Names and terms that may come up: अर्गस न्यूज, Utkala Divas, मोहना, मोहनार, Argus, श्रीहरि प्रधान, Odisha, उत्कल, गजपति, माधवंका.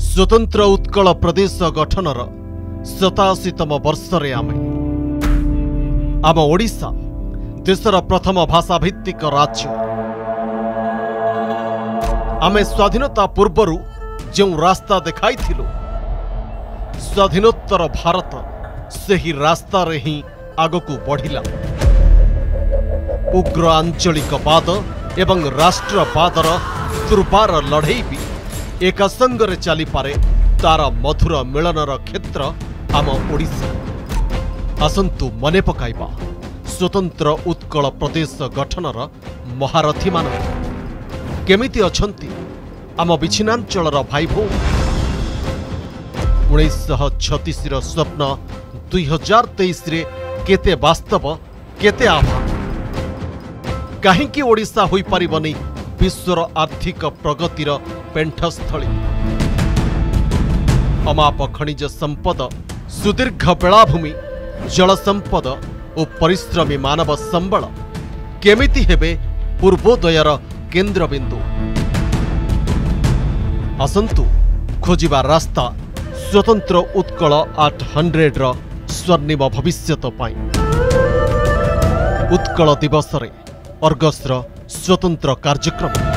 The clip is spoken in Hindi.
स्वतंत्र उत्कल प्रदेश गठनर 87तम वर्षरे आमे आम ओडिशा देशर प्रथम भाषा भित्तिक राज्य। आमे स्वाधीनता पूर्वरु जो रास्ता देखाइथिलु स्वाधीनोत्तर भारत सेही रास्ता रे ही आगकु बढ़िला। उग्र आंचलिकवाद एवं राष्ट्रवादर दुर्बार लड़े भी एक संगरे चली पारे तार मधुर मिलनर क्षेत्र आम ओडिशा। आसंतु मने पकाइबा स्वतंत्र उत्कल प्रदेश गठनर महारथी मान केमिति अछंती आम विच्छिन्नांचलर भाई भौणी। 1936 रो स्वप्न 2023 रे केते वास्तव केते आभान। काहेकि ओडिशा होई पारिबनी विश्वर आर्थिक प्रगतिर पेंठस्थली। अमाप खनिज संपद, सुदीर्घ बेलाभूमि, जल संपद और परिश्रमी मानव संबल केमिति हेबे पूर्वोदयर केन्द्रबिंदु। आसंतु खोजिबा रास्ता स्वतंत्र उत्कल 800 रो स्वर्णिम भविष्यत पाई। उत्कल दिवस रे अर्गस रो स्वतंत्र कार्यक्रम।